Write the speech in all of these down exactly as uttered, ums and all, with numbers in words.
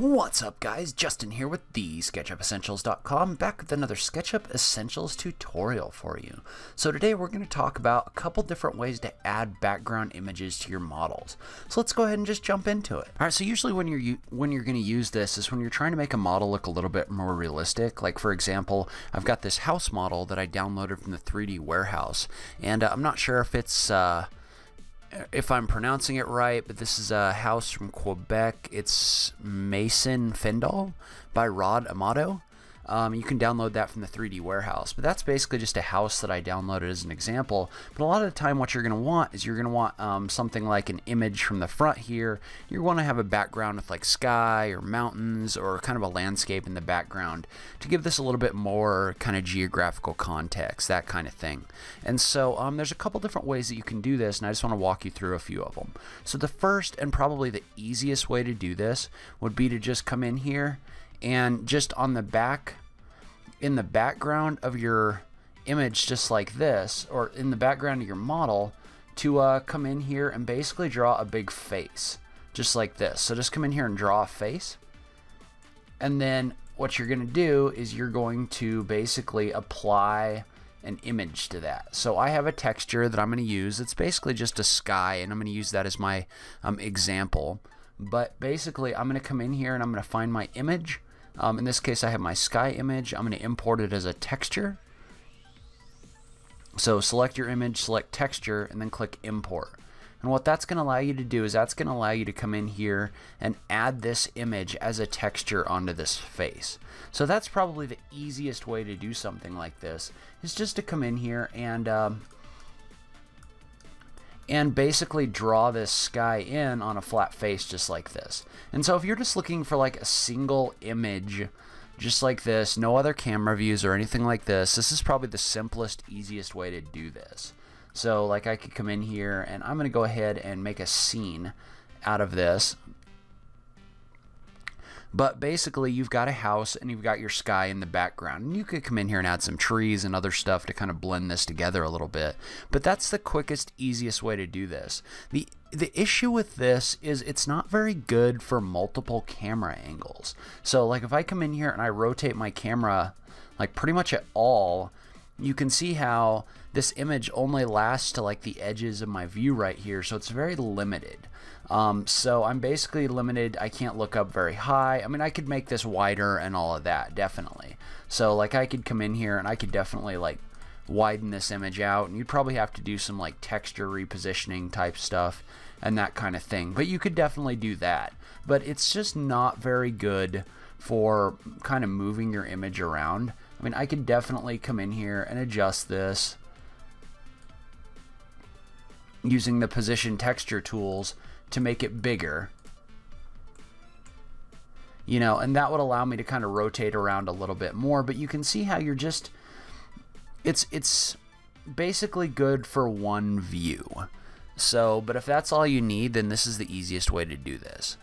What's up, guys? Justin here with the SketchUp Essentials dot com, back with another SketchUp Essentials tutorial for you. So today we're going to talk about a couple different ways to add background images to your models. So let's go ahead and just jump into it. All right, so usually when you're when you're going to use this is when you're trying to make a model look a little bit more realistic. Like, for example, I've got this house model that I downloaded from the three D warehouse, and uh, I'm not sure if it's uh if I'm pronouncing it right, but this is a house from Quebec. It's Mason Fendall by Rod Amato. Um, you can download that from the three D warehouse, but that's basically just a house that I downloaded as an example. But a lot of the time what you're going to want is you're going to want um, something like an image from the front here. You want to have a background with like sky or mountains or kind of a landscape in the background to give this a little bit more kind of geographical context, that kind of thing. And so um, there's a couple different ways that you can do this, and I just want to walk you through a few of them. So the first and probably the easiest way to do this would be to just come in here and just on the back, in the background of your image, just like this, or in the background of your model, to uh, come in here and basically draw a big face, just like this. So just come in here and draw a face. And then what you're gonna do is you're going to basically apply an image to that. So I have a texture that I'm gonna use. It's basically just a sky, and I'm gonna use that as my um, example. But basically I'm gonna come in here and I'm gonna find my image. Um, in this case, I have my sky image. I'm going to import it as a texture. So select your image, select texture, and then click import. And what that's going to allow you to do is that's going to allow you to come in here and add this image as a texture onto this face. So that's probably the easiest way to do something like this, is just to come in here and um, and basically draw this sky in on a flat face, just like this. And so if you're just looking for like a single image, just like this, no other camera views or anything like this, this is probably the simplest, easiest way to do this. So like, I could come in here and I'm gonna go ahead and make a scene out of this. But basically you've got a house and you've got your sky in the background, and you could come in here and add some trees and other stuff to kind of blend this together a little bit. But that's the quickest, easiest way to do this. The The issue with this is it's not very good for multiple camera angles. So like, if I come in here and I rotate my camera like pretty much at all, you can see how this image only lasts to like the edges of my view right here, so it's very limited. Um, so I'm basically limited. I can't look up very high. I mean, I could make this wider and all of that, definitely. So like, I could come in here and I could definitely like widen this image out, and you'd probably have to do some like texture repositioning type stuff and that kind of thing, but you could definitely do that. But it's just not very good for kind of moving your image around. I mean, I could definitely come in here and adjust this using the position texture tools to make it bigger, you know, and that would allow me to kind of rotate around a little bit more. But you can see how you're just, it's it's basically good for one view. So, but if that's all you need, then this is the easiest way to do this.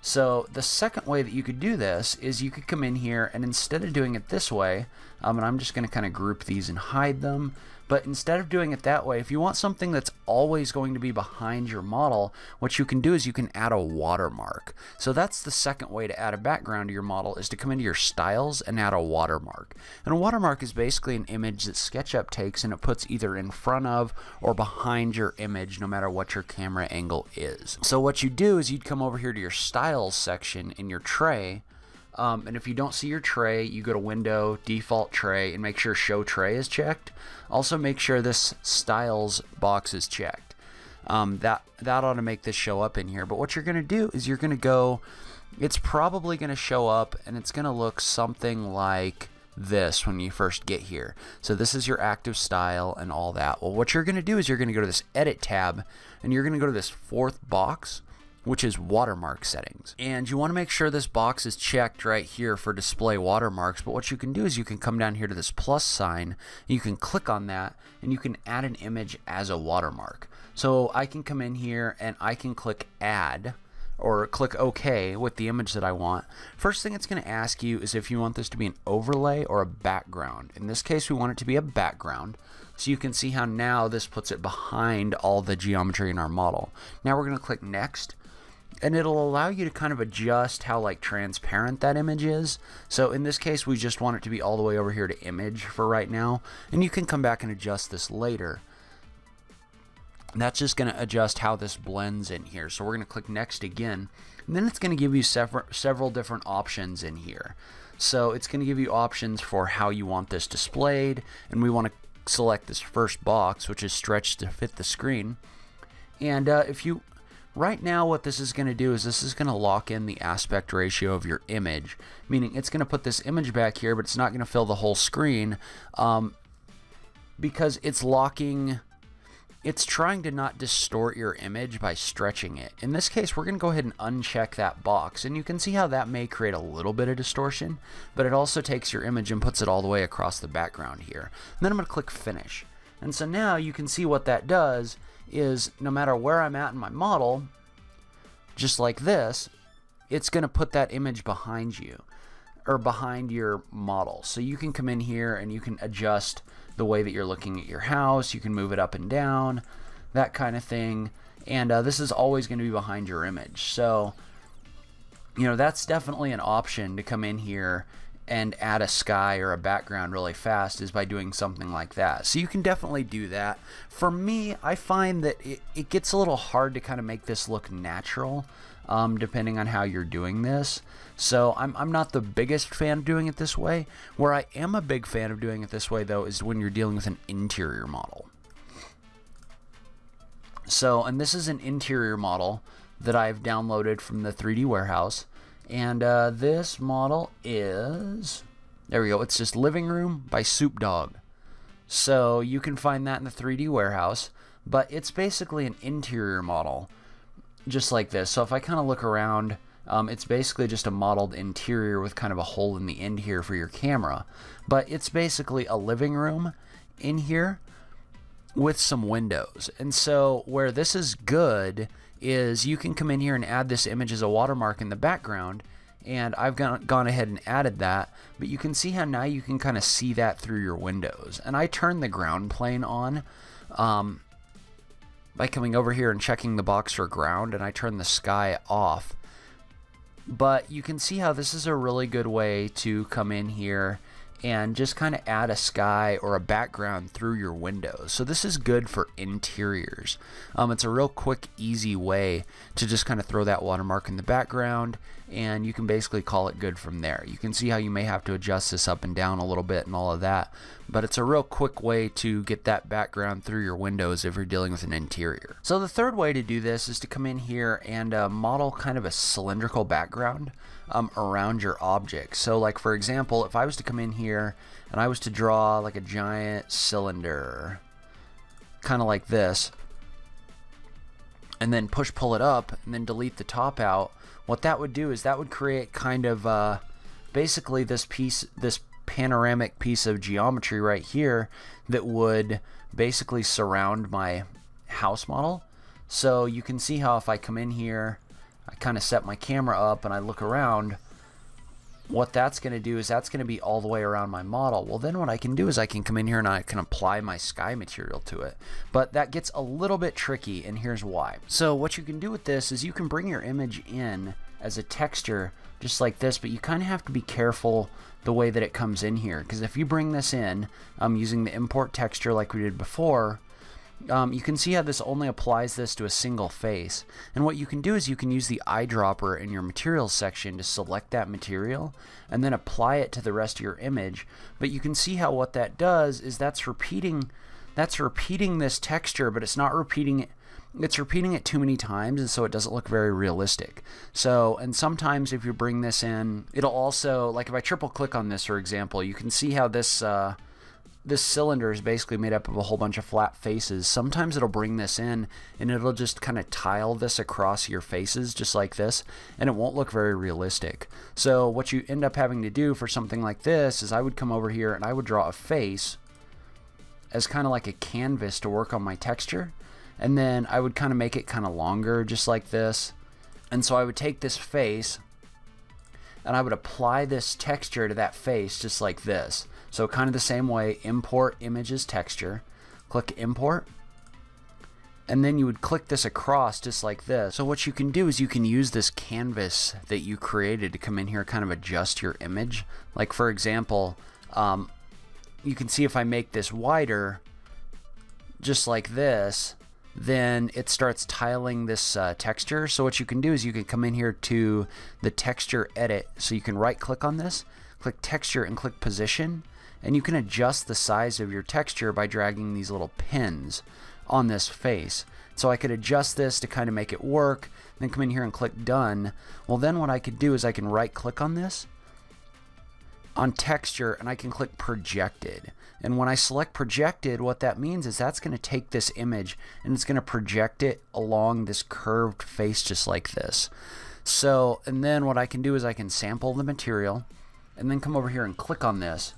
So the second way that you could do this is you could come in here and instead of doing it this way, um, and I'm just going to kind of group these and hide them, but instead of doing it that way, if you want something that's always going to be behind your model, what you can do is you can add a watermark. So that's the second way to add a background to your model, is to come into your styles and add a watermark. And a watermark is basically an image that SketchUp takes and it puts either in front of or behind your image, no matter what your camera angle is. So what you do is you'd come over here to your style section in your tray, um, and if you don't see your tray, you go to Window, Default Tray, and make sure Show Tray is checked. Also make sure this Styles box is checked. Um, that, that ought to make this show up in here. But what you're going to do is you're going to go, it's probably going to show up and it's going to look something like this when you first get here. So this is your active style and all that. Well, what you're going to do is you're going to go to this Edit tab and you're going to go to this fourth box, which is watermark settings. And you want to make sure this box is checked right here for display watermarks. But what you can do is you can come down here to this plus sign, you can click on that, and you can add an image as a watermark. So I can come in here and I can click add, or click OK with the image that I want. First thing it's going to ask you is if you want this to be an overlay or a background. In this case, we want it to be a background. So you can see how now this puts it behind all the geometry in our model. Now we're going to click next. And it'll allow you to kind of adjust how like transparent that image is. So in this case, we just want it to be all the way over here to image for right now. And you can come back and adjust this later. And that's just going to adjust how this blends in here. So we're going to click next again. And then it's going to give you several several different options in here. So it's going to give you options for how you want this displayed. And we want to select this first box, which is stretched to fit the screen. And uh, if you... Right now what this is going to do is this is going to lock in the aspect ratio of your image, meaning it's going to put this image back here, but it's not going to fill the whole screen um, because it's locking, it's trying to not distort your image by stretching it. In this case, we're going to go ahead and uncheck that box, and you can see how that may create a little bit of distortion, but it also takes your image and puts it all the way across the background here. And then I'm going to click Finish. And so now you can see what that does is no matter where I'm at in my model, just like this, it's going to put that image behind you or behind your model. So you can come in here and you can adjust the way that you're looking at your house. You can move it up and down, that kind of thing. And uh, this is always going to be behind your image. So, you know, that's definitely an option to come in here and add a sky or a background really fast is by doing something like that. So you can definitely do that. For me, I find that it, it gets a little hard to kind of make this look natural um, depending on how you're doing this. So I'm, I'm not the biggest fan of doing it this way. Where I am a big fan of doing it this way though is when you're dealing with an interior model. So, and this is an interior model that I've downloaded from the three D Warehouse. And uh, this model is, there we go, it's just Living Room by Soup Dog. So you can find that in the three D Warehouse, but it's basically an interior model, just like this. So if I kind of look around, um, it's basically just a modeled interior with kind of a hole in the end here for your camera. But it's basically a living room in here with some windows. And so where this is good is you can come in here and add this image as a watermark in the background, and I've gone ahead and added that, but you can see how now you can kind of see that through your windows. And I turned the ground plane on um, by coming over here and checking the box for ground, and I turned the sky off. But you can see how this is a really good way to come in here and just kind of add a sky or a background through your windows. So this is good for interiors. Um, it's a real quick, easy way to just kind of throw that watermark in the background, and you can basically call it good from there. You can see how you may have to adjust this up and down a little bit and all of that, but it's a real quick way to get that background through your windows if you're dealing with an interior. So the third way to do this is to come in here and uh, model kind of a cylindrical background um, around your object. So like for example, if I was to come in here and I was to draw like a giant cylinder, kind of like this, and then push pull it up and then delete the top out, what that would do is that would create kind of uh, basically this piece, this panoramic piece of geometry right here that would basically surround my house model. So you can see how if I come in here, I kind of set my camera up and I look around, what that's going to do is that's going to be all the way around my model. Well, then what I can do is I can come in here and I can apply my sky material to it, but that gets a little bit tricky, and here's why. So what you can do with this is you can bring your image in as a texture just like this, but you kind of have to be careful the way that it comes in here, because if you bring this in um, using the import texture like we did before, Um, you can see how this only applies this to a single face. And what you can do is you can use the eyedropper in your materials section to select that material and then apply it to the rest of your image. But you can see how what that does is that's repeating, that's repeating this texture, but it's not repeating it. It's repeating it too many times, and so it doesn't look very realistic. So, and sometimes if you bring this in, it'll also, like if I triple click on this, for example, you can see how this, uh, this cylinder is basically made up of a whole bunch of flat faces. Sometimes it'll bring this in and it'll just kind of tile this across your faces just like this, and it won't look very realistic. So what you end up having to do for something like this is I would come over here and I would draw a face as kind of like a canvas to work on my texture, and then I would kind of make it kind of longer just like this. And so I would take this face and I would apply this texture to that face just like this. So kind of the same way, import images texture, click import, and then you would click this across just like this. So what you can do is you can use this canvas that you created to come in here, kind of adjust your image. Like for example, um, you can see if I make this wider just like this, then it starts tiling this uh, texture. So what you can do is you can come in here to the texture edit, so you can right click on this, click texture and click position, and you can adjust the size of your texture by dragging these little pins on this face. So I could adjust this to kind of make it work, then come in here and click done. Well, then what I could do is I can right click on this, on texture, and I can click projected. And when I select projected, what that means is that's gonna take this image and it's gonna project it along this curved face just like this. So, and then what I can do is I can sample the material and then come over here and click on this.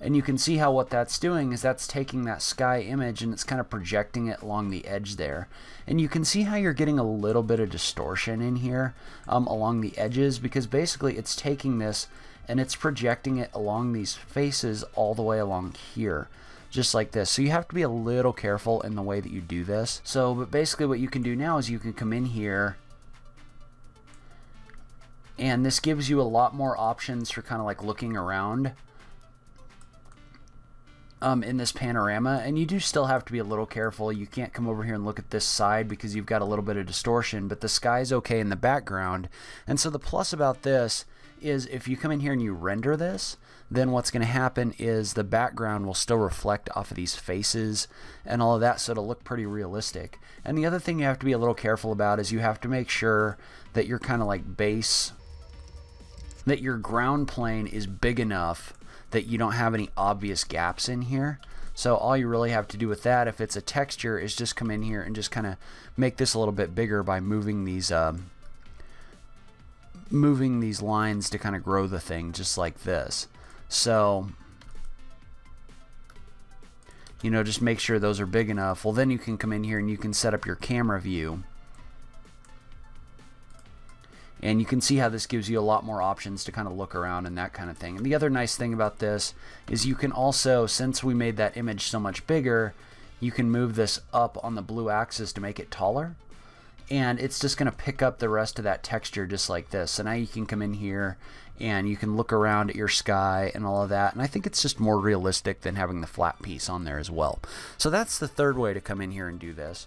And you can see how what that's doing is that's taking that sky image and it's kind of projecting it along the edge there. And you can see how you're getting a little bit of distortion in here um, along the edges, because basically it's taking this and it's projecting it along these faces all the way along here, just like this. So you have to be a little careful in the way that you do this. So, but basically what you can do now is you can come in here, and this gives you a lot more options for kind of like looking around Um, in this panorama. And you do still have to be a little careful. You can't come over here and look at this side because you've got a little bit of distortion, but the sky's okay in the background. And so the plus about this is if you come in here and you render this, then what's going to happen is the background will still reflect off of these faces and all of that, so it'll look pretty realistic. And the other thing you have to be a little careful about is you have to make sure that your kind of like base, that your ground plane is big enough that you don't have any obvious gaps in here. So all you really have to do with that, if it's a texture, is just come in here and just kind of make this a little bit bigger by moving these um, moving these lines to kind of grow the thing just like this. So, you know, just make sure those are big enough. Well, then you can come in here and you can set up your camera view. And you can see how this gives you a lot more options to kind of look around and that kind of thing. And the other nice thing about this is you can also, since we made that image so much bigger, you can move this up on the blue axis to make it taller. And it's just going to pick up the rest of that texture just like this. So now you can come in here and you can look around at your sky and all of that. And I think it's just more realistic than having the flat piece on there as well. So that's the third way to come in here and do this.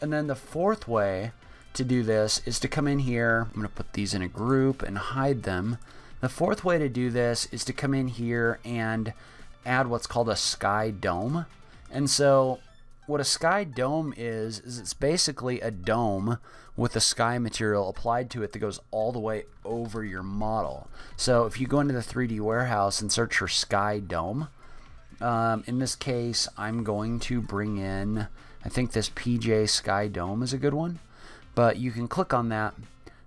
And then the fourth way to do this is to come in here. I'm going to put these in a group and hide them. The fourth way to do this is to come in here and add what's called a sky dome. And so what a sky dome is, is it's basically a dome with a sky material applied to it that goes all the way over your model. So if you go into the three D warehouse and search for sky dome, um, in this case, I'm going to bring in, I think this P J sky dome is a good one. But you can click on that,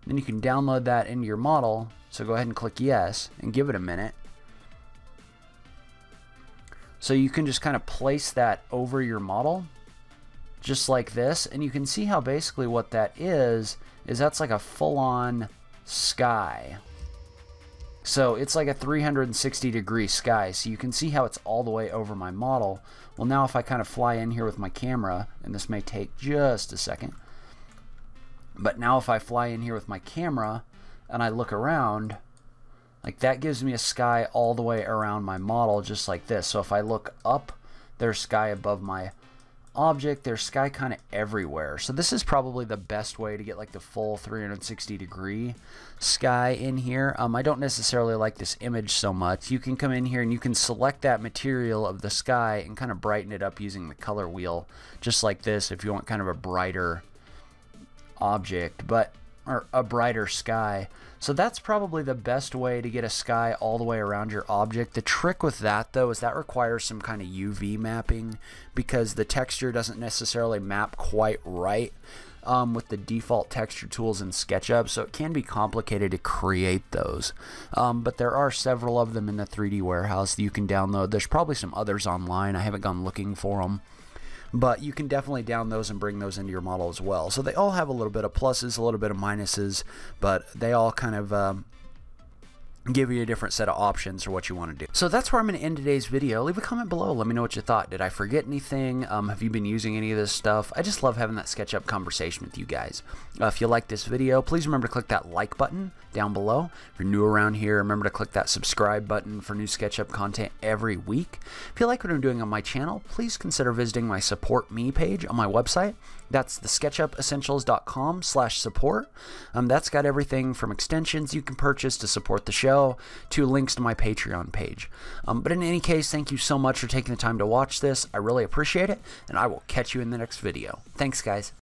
then you can download that into your model. So go ahead and click yes and give it a minute. So you can just kind of place that over your model just like this, and you can see how basically what that is is that's like a full-on sky. So it's like a three hundred sixty degree sky. So you can see how it's all the way over my model. Well, now if I kind of fly in here with my camera, and this may take just a second, but now if I fly in here with my camera and I look around, like that gives me a sky all the way around my model just like this. So if I look up, there's sky above my object, there's sky kind of everywhere. So this is probably the best way to get like the full three hundred sixty degree sky in here. Um, I don't necessarily like this image so much. You can come in here and you can select that material of the sky and kind of brighten it up using the color wheel just like this if you want kind of a brighter object, but or a brighter sky. So that's probably the best way to get a sky all the way around your object. The trick with that though is that requires some kind of U V mapping, because the texture doesn't necessarily map quite right um, with the default texture tools in SketchUp, so it can be complicated to create those. Um, but there are several of them in the three D warehouse that you can download. There's probably some others online. I haven't gone looking for them, but you can definitely download those and bring those into your model as well. So they all have a little bit of pluses, a little bit of minuses, but they all kind of um, give you a different set of options for what you want to do. So that's where I'm going to end today's video. Leave a comment below. Let me know what you thought. Did I forget anything? Um, have you been using any of this stuff? I just love having that SketchUp conversation with you guys. Uh, if you like this video, please remember to click that like button down below. If you're new around here, remember to click that subscribe button for new SketchUp content every week. If you like what I'm doing on my channel, please consider visiting my Support Me page on my website. That's the SketchUp Essentials dot com slash support. Um, that's got everything from extensions you can purchase to support the show, to links to my Patreon page. Um, but in any case, thank you so much for taking the time to watch this. I really appreciate it, and I will catch you in the next video. Thanks, guys.